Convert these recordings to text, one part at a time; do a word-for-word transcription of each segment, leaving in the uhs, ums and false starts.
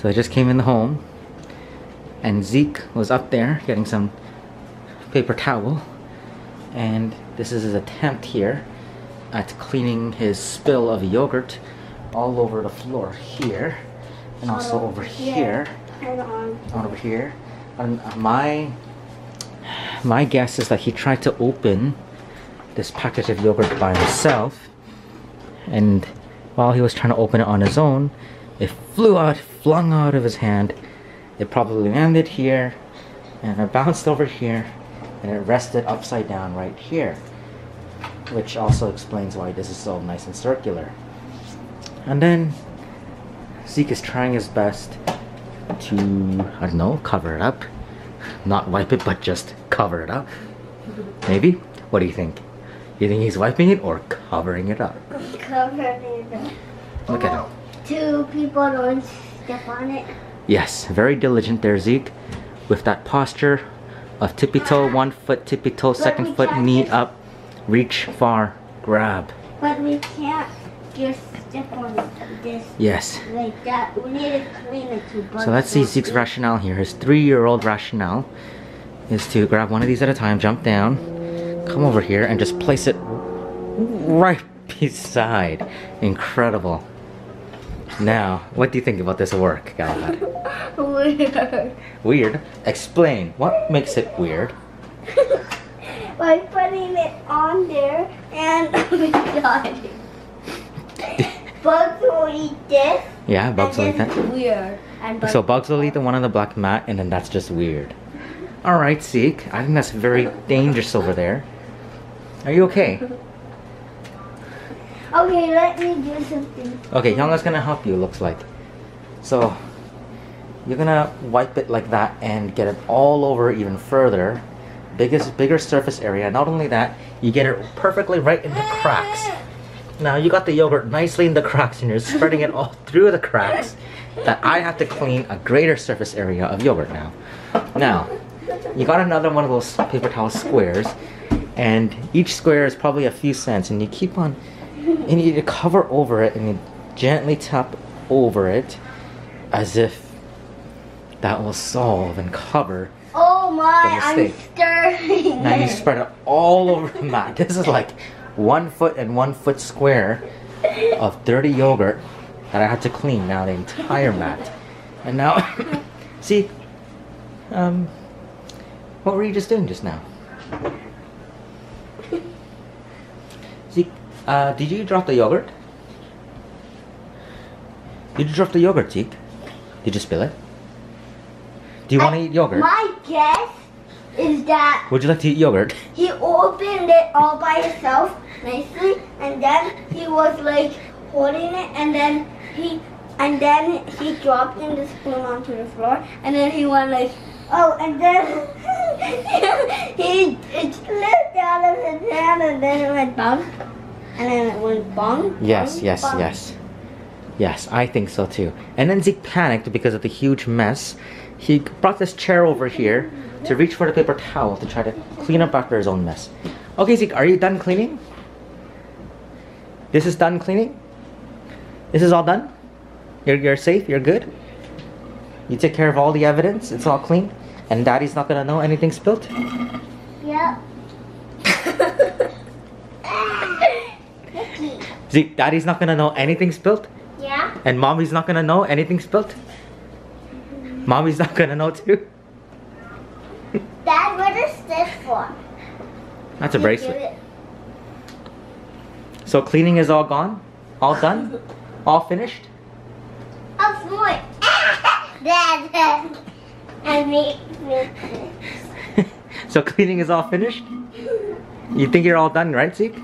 So I just came in the home and Ziek was up there getting some paper towel, and this is his attempt here at cleaning his spill of yogurt all over the floor here, and also on over here, here. Hold on. On over here. And my my guess is that he tried to open this package of yogurt by himself, and while he was trying to open it on his own, it flew out, flung out of his hand. It probably landed here, and it bounced over here, and it rested upside down right here, which also explains why this is so nice and circular. And then Ziek is trying his best to, I don't know, cover it up. Not wipe it, but just cover it up. Maybe? What do you think? You think he's wiping it or covering it up? Covering it up. Look at him. Two people don't step on it. Yes, very diligent there, Ziek, with that posture of tippy-toe, one foot tippy-toe, second foot knee up, reach far, grab. But we can't just step on this. Yes. Like that. We need to clean it too. So let's see Ziek's rationale here. His three-year-old rationale is to grab one of these at a time, jump down, come over here, and just place it right beside. Incredible. Now, what do you think about this work, Galahad? Weird. Weird? Explain. What makes it weird? By putting it on there and we got it. Bugs will eat this. Yeah, bugs will eat that. Weird. And bugs so bugs will eat the one on the black mat, and then that's just weird. Alright, Ziek. I think that's very dangerous over there. Are you okay? Okay, let me do something. Okay, Yonga's gonna help you, looks like. So, you're gonna wipe it like that and get it all over even further. Biggest, bigger surface area. Not only that, you get it perfectly right in the cracks. Now, you got the yogurt nicely in the cracks and you're spreading it all through the cracks that I have to clean a greater surface area of yogurt now. Now, you got another one of those paper towel squares, and each square is probably a few cents, and you keep on, and you need to cover over it and you gently tap over it as if that will solve and cover. Oh my, I'm stirring. Now you spread it all over the mat. This is like one foot and one foot square of dirty yogurt that I had to clean now, the entire mat. And now, see, um, what were you just doing just now? See, uh, did you drop the yogurt? Did you drop the yogurt, Ziek? Did you spill it? Do you I, want to eat yogurt? My guess is that... Would you like to eat yogurt? He opened it all by himself nicely, and then he was like holding it, and then he and then he dropped in the spoon onto the floor, and then he went like, oh, and then he it slipped out of his hand, and then it went bong, and then it went bong. Yes, bong, yes, bong. yes. Yes, I think so too. And then Ziek panicked because of the huge mess. He brought this chair over here to reach for the paper towel to try to clean up after his own mess. Okay, Ziek, are you done cleaning? This is done cleaning? This is all done? You're, you're safe? You're good? You take care of all the evidence? It's all clean? And Daddy's not gonna know anything spilled? Yep. Ziek, Daddy's not gonna know anything spilled? Yeah. And Mommy's not gonna know anything spilled? Mommy's not gonna know too. Dad, what is this for? That's a bracelet. So cleaning is all gone? All done? All finished? Of course. Dad and me. So cleaning is all finished? You think you're all done, right, Ziek?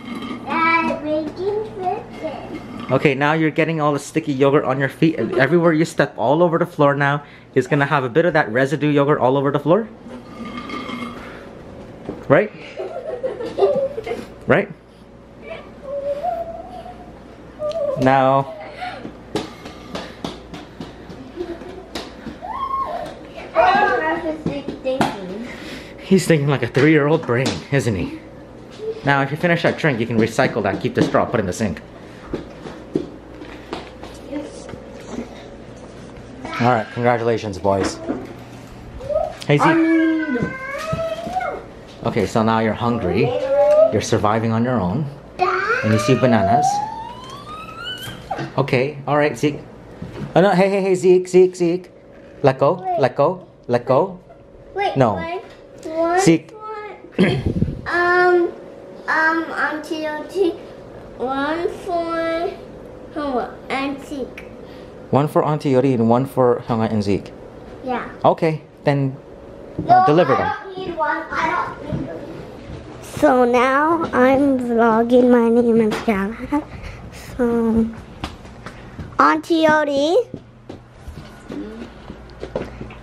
Dad, making finished. Okay, now you're getting all the sticky yogurt on your feet. Everywhere you step, all over the floor now is gonna have a bit of that residue yogurt all over the floor. Right? Right? Now... I don't know if it's thinking. He's thinking like a three-year-old brain, isn't he? Now, if you finish that drink, you can recycle that, keep the straw, put it in the sink. All right, congratulations, boys. Hey, Ziek. Okay, so now you're hungry. You're surviving on your own. And you see bananas. Okay, all right, Ziek. Oh no, hey, hey, hey, Ziek, Ziek, Ziek. Let go, wait, let go, let go. Wait, no. One, one, Ziek. One, um, um, I'm T O T. One for Hanga and Ziek. One for Auntie Yori and one for Hanga and Ziek. Yeah. Okay, then uh, no, deliver them. I don't need one. I don't need them. So now I'm vlogging. My name is Galahad. So Auntie Yori,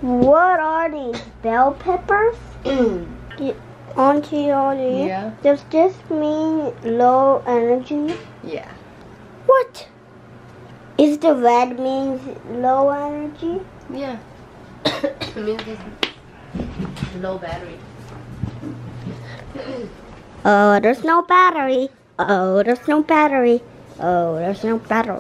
what are these, bell peppers? Mm. Yeah. Auntie Yori, yeah. Does this mean low energy? Yeah. What? Is the red means low energy? Yeah. It means it's low battery. Oh, there's no battery. Oh, there's no battery. Oh, there's no battery.